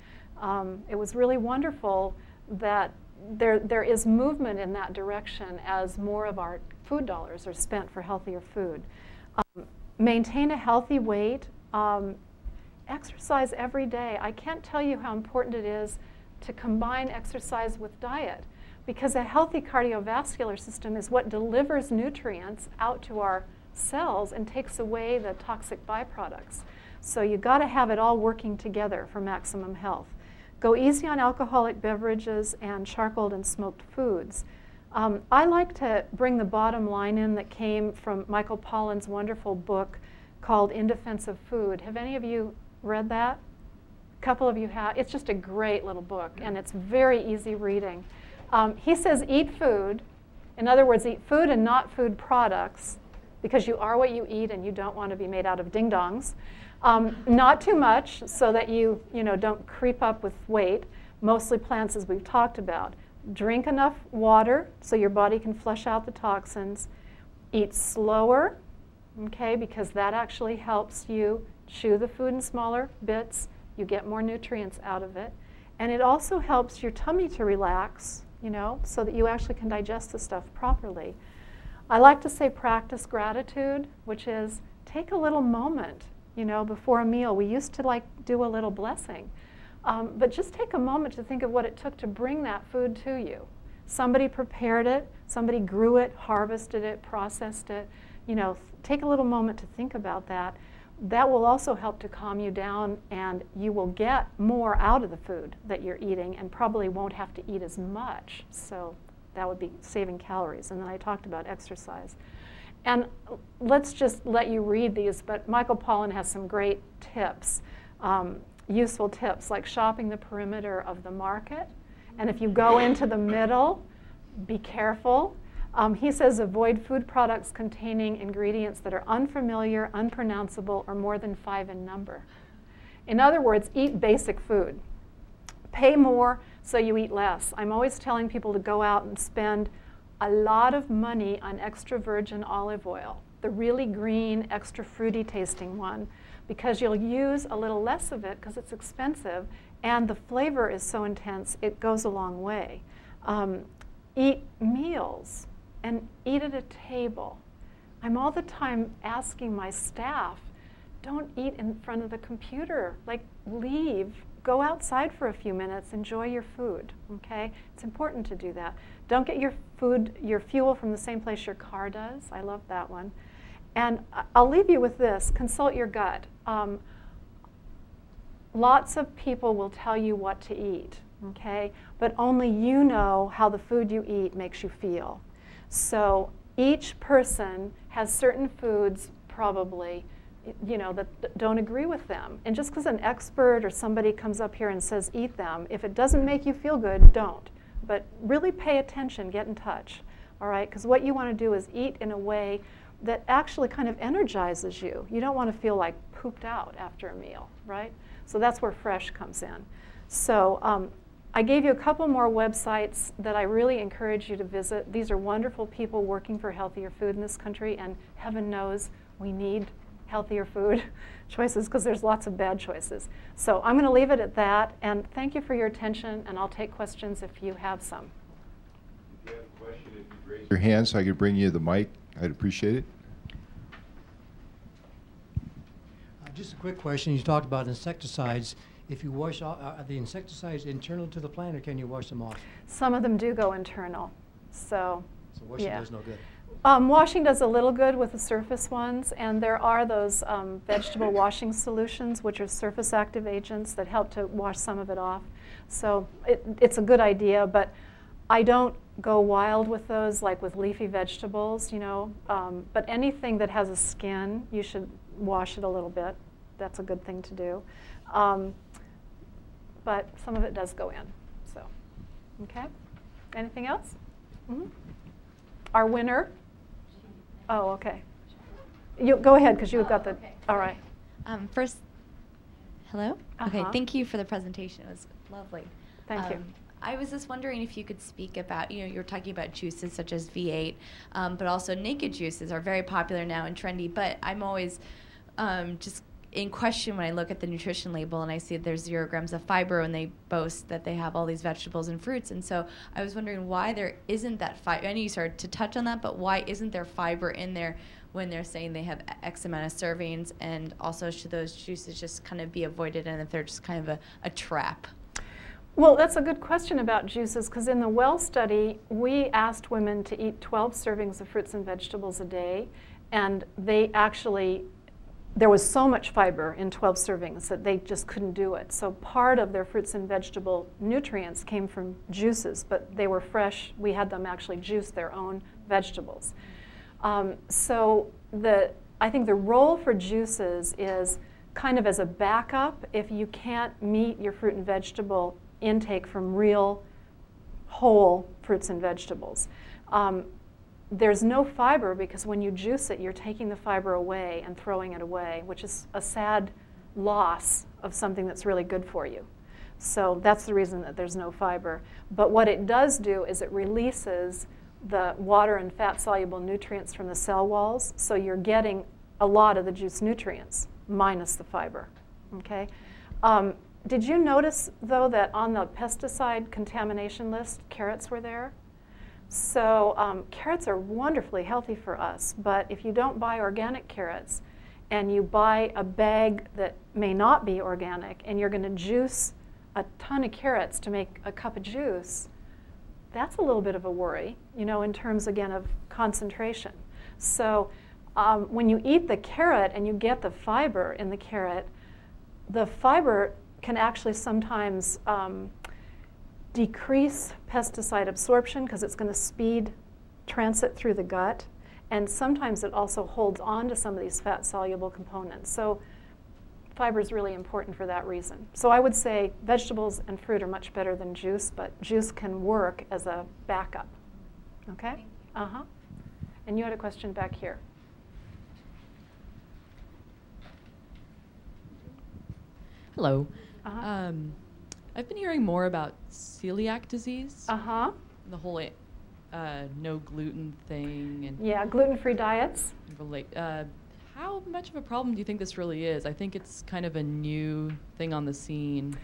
It was really wonderful that there is movement in that direction as more of our food dollars are spent for healthier food. Maintain a healthy weight. Exercise every day. I can't tell you how important it is to combine exercise with diet, because a healthy cardiovascular system is what delivers nutrients out to our cells and takes away the toxic byproducts. So you've got to have it all working together for maximum health. Go easy on alcoholic beverages and charcoal and smoked foods. I like to bring the bottom line in that came from Michael Pollan's wonderful book called In Defense of Food. Have any of you read that? A couple of you have. It's just a great little book, and it's very easy reading. He says eat food. In other words, eat food and not food products, because you are what you eat and you don't want to be made out of ding-dongs. Not too much so that you know, don't creep up with weight. Mostly plants, as we've talked about. Drink enough water so your body can flush out the toxins. Eat slower, okay, because that actually helps you chew the food in smaller bits. You get more nutrients out of it. And it also helps your tummy to relax, you know, so that you actually can digest the stuff properly. I like to say practice gratitude, which is take a little moment, you know, before a meal. We used to like do a little blessing. But just take a moment to think of what it took to bring that food to you. Somebody prepared it, somebody grew it, harvested it, processed it. You know, take a little moment to think about that. That will also help to calm you down, and you will get more out of the food that you're eating and probably won't have to eat as much. So that would be saving calories. And then I talked about exercise. And let's just let you read these, but Michael Pollan has some great tips. Useful tips like shopping the perimeter of the market. And if you go into the middle, be careful. He says avoid food products containing ingredients that are unfamiliar, unpronounceable, or more than 5 in number. In other words, eat basic food. Pay more so you eat less. I'm always telling people to go out and spend a lot of money on extra virgin olive oil, the really green, extra fruity tasting one, because you'll use a little less of it because it's expensive, and the flavor is so intense it goes a long way. Eat meals and eat at a table. I'm all the time asking my staff, don't eat in front of the computer. Like, leave, go outside for a few minutes, enjoy your food, okay? It's important to do that. Don't get your food, your fuel from the same place your car does. I love that one. And I'll leave you with this, consult your gut. Lots of people will tell you what to eat, okay? But only you know how the food you eat makes you feel. So each person has certain foods probably, you know, that don't agree with them. And just because an expert or somebody comes up here and says eat them, if it doesn't make you feel good, don't. But really pay attention, get in touch, all right? Because what you want to do is eat in a way that actually kind of energizes you. You don't want to feel like pooped out after a meal, right? So that's where fresh comes in. So I gave you a couple more websites that I really encourage you to visit. These are wonderful people working for healthier food in this country, and heaven knows we need healthier food choices because there's lots of bad choices. So I'm going to leave it at that, and thank you for your attention, and I'll take questions if you have some. If you have a question, if you'd raise your hand so I could bring you the mic, I'd appreciate it. Just a quick question. You talked about insecticides. If you wash off, are the insecticides internal to the plant, or can you wash them off? Some of them do go internal. So washing does no good. Washing does a little good with the surface ones, and there are those vegetable washing solutions, which are surface active agents that help to wash some of it off. So it's a good idea, but I don't go wild with those, like with leafy vegetables, you know. But anything that has a skin, you should wash it a little bit. That's a good thing to do. But some of it does go in. So, okay. Anything else? Mm-hmm. Our winner. Oh, okay. You go ahead, because you've got the. Okay. All right. First, hello. Uh-huh. Okay. Thank you for the presentation. It was lovely. Thank you. I was just wondering if you could speak about, you know, you're talking about juices such as V8, but also naked juices are very popular now and trendy. But I'm always just in question when I look at the nutrition label and I see there's 0 grams of fiber, and they boast that they have all these vegetables and fruits. And so I was wondering why there isn't that fiber. I know you started to touch on that, but why isn't there fiber in there when they're saying they have X amount of servings? And also, should those juices just kind of be avoided, and if they're just kind of a trap? Well, that's a good question about juices, because in the WELL study, we asked women to eat 12 servings of fruits and vegetables a day, and they actually, there was so much fiber in 12 servings that they just couldn't do it. So part of their fruits and vegetable nutrients came from juices, but they were fresh. We had them actually juice their own vegetables. So I think the role for juices is kind of as a backup if you can't meet your fruit and vegetable intake from real whole fruits and vegetables. There's no fiber, because when you juice it, you're taking the fiber away and throwing it away, which is a sad loss of something that's really good for you. So that's the reason that there's no fiber. But what it does do is it releases the water and fat-soluble nutrients from the cell walls, so you're getting a lot of the juice nutrients minus the fiber. Okay? Did you notice, though, that on the pesticide contamination list, carrots were there? So carrots are wonderfully healthy for us, but if you don't buy organic carrots and you buy a bag that may not be organic and you're going to juice a ton of carrots to make a cup of juice, that's a little bit of a worry, you know, in terms, again, of concentration. So when you eat the carrot and you get the fiber in the fiber can actually sometimes decrease pesticide absorption, because it's going to speed transit through the gut, and sometimes it also holds on to some of these fat-soluble components. So fiber is really important for that reason. So I would say vegetables and fruit are much better than juice, but juice can work as a backup. Okay? Uh-huh. And you had a question back here. Hello. Uh-huh. I've been hearing more about celiac disease. Uh-huh. The whole no gluten thing. And yeah, gluten-free diets. How much of a problem do you think this really is? I think it's kind of a new thing on the scene.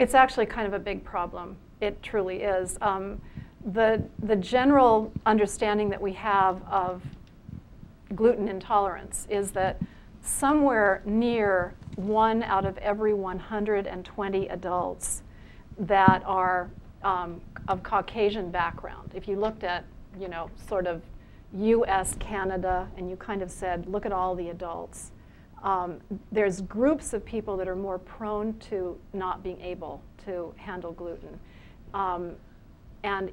It's actually kind of a big problem. It truly is. The general understanding that we have of gluten intolerance is that somewhere near 1 out of every 120 adults that are of Caucasian background. If you looked at, you know, sort of U.S., Canada, and you kind of said, look at all the adults, there's groups of people that are more prone to not being able to handle gluten. And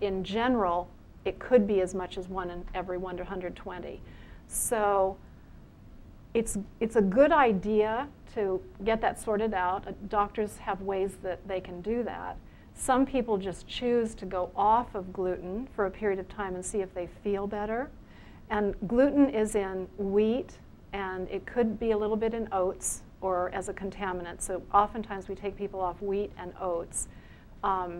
in general, it could be as much as 1 in every 120. So it's a good idea to get that sorted out. Doctors have ways that they can do that. Some people just choose to go off of gluten for a period of time and see if they feel better. And gluten is in wheat, and it could be a little bit in oats or as a contaminant. So oftentimes we take people off wheat and oats and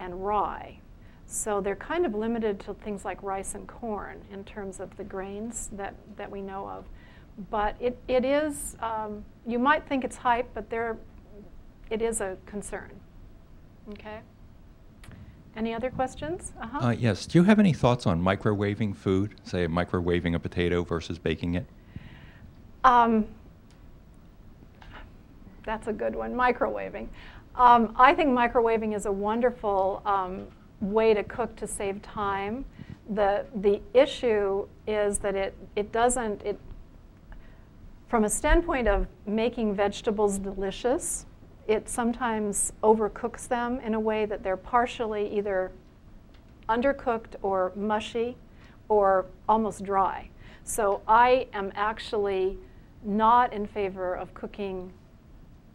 rye. So they're kind of limited to things like rice and corn in terms of the grains that we know of. But it is, you might think it's hype, but it is a concern. Okay? Any other questions? Uh-huh. Yes. Do you have any thoughts on microwaving food, say microwaving a potato versus baking it? That's a good one, microwaving. I think microwaving is a wonderful way to cook to save time. The issue is that it doesn't, from a standpoint of making vegetables delicious, it sometimes overcooks them in a way that they're partially either undercooked or mushy or almost dry. So I am actually not in favor of cooking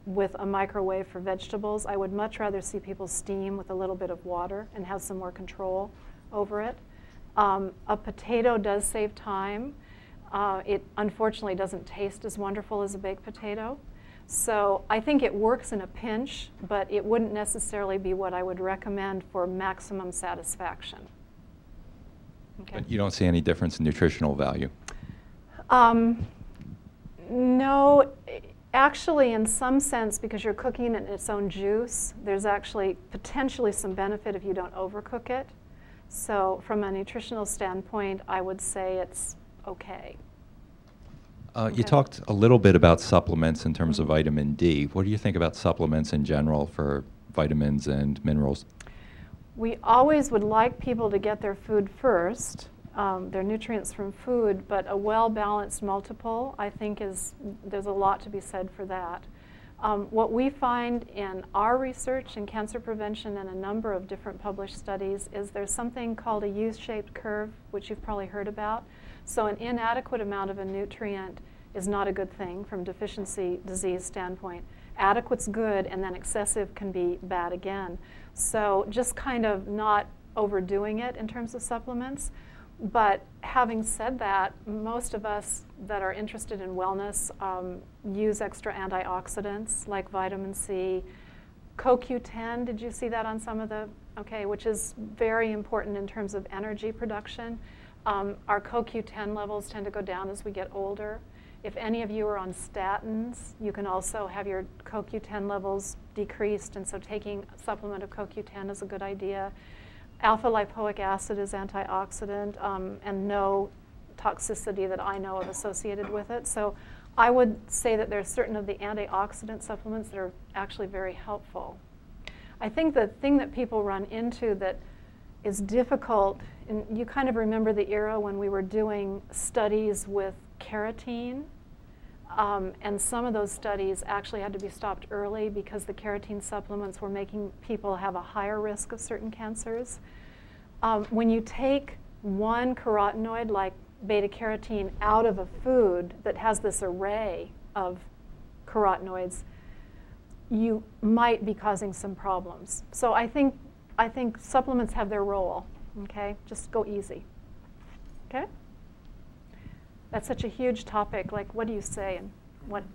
with a microwave for vegetables. I would much rather see people steam with a little bit of water and have some more control over it. A potato does save time. It unfortunately doesn't taste as wonderful as a baked potato. So I think it works in a pinch, but it wouldn't necessarily be what I would recommend for maximum satisfaction. Okay. But you don't see any difference in nutritional value? No, actually in some sense, because you're cooking it in its own juice, there's actually potentially some benefit if you don't overcook it. So from a nutritional standpoint, I would say it's okay. You talked a little bit about supplements in terms of vitamin D. What do you think about supplements in general for vitamins and minerals? We always would like people to get their food first, their nutrients from food, but a well-balanced multiple, I think, there's a lot to be said for that. What we find in our research in cancer prevention and a number of different published studies is there's something called a U-shaped curve, which you've probably heard about. So an inadequate amount of a nutrient is not a good thing from deficiency disease standpoint. Adequate's good, and then excessive can be bad again. So just kind of not overdoing it in terms of supplements. But having said that, most of us that are interested in wellness use extra antioxidants like vitamin C, CoQ10, did you see that on some of the, okay, which is very important in terms of energy production. Our CoQ10 levels tend to go down as we get older. If any of you are on statins, you can also have your CoQ10 levels decreased, and so taking a supplement of CoQ10 is a good idea. Alpha-lipoic acid is antioxidant, and no toxicity that I know of associated with it. So I would say that there are certain of the antioxidant supplements that are actually very helpful. I think the thing that people run into that is difficult, and you kind of remember the era when we were doing studies with carotene, and some of those studies actually had to be stopped early because the carotene supplements were making people have a higher risk of certain cancers. When you take one carotenoid like beta-carotene out of a food that has this array of carotenoids, you might be causing some problems. So I think supplements have their role, okay? Just go easy, okay? That's such a huge topic. Like, what do you say in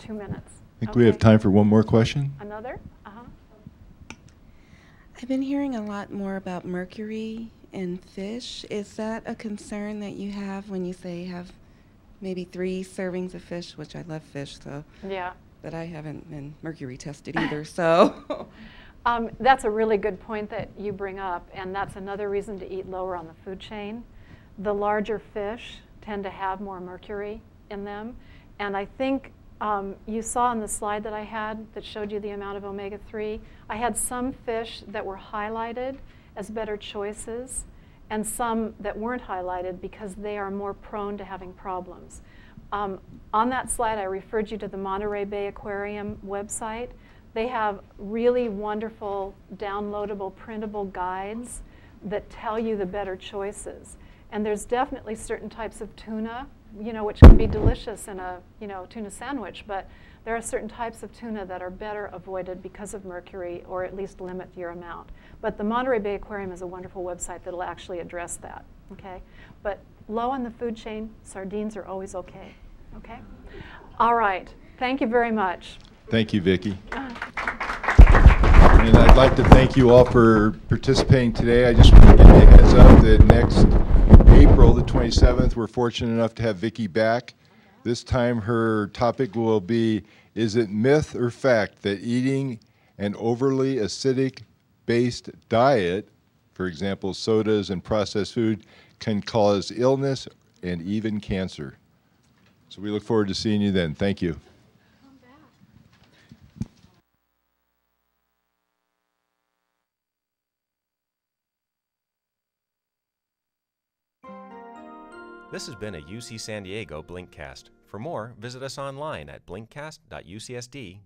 2 minutes? I think we have time for one more question. Another? I've been hearing a lot more about mercury in fish. Is that a concern that you have when you say have maybe 3 servings of fish, which I love fish, so yeah, but I haven't been mercury tested either, so. That's a really good point that you bring up, and that's another reason to eat lower on the food chain. The larger fish tend to have more mercury in them. And I think you saw on the slide that I had that showed you the amount of omega-3, I had some fish that were highlighted as better choices and some that weren't highlighted because they are more prone to having problems. On that slide, I referred you to the Monterey Bay Aquarium website. They have really wonderful downloadable, printable guides that tell you the better choices. And there's definitely certain types of tuna, you know, which can be delicious in a, you know, tuna sandwich, but there are certain types of tuna that are better avoided because of mercury, or at least limit your amount. But the Monterey Bay Aquarium is a wonderful website that'll actually address that, okay? But low on the food chain, sardines are always okay, okay? All right, thank you very much. Thank you, Vicky. And I'd like to thank you all for participating today. I just want to give you a heads up that next April the 27th, we're fortunate enough to have Vicky back. This time her topic will be, is it myth or fact that eating an overly acidic-based diet, for example, sodas and processed food, can cause illness and even cancer? So we look forward to seeing you then. Thank you. This has been a UC San Diego Blinkcast. For more, visit us online at blinkcast.ucsd.edu.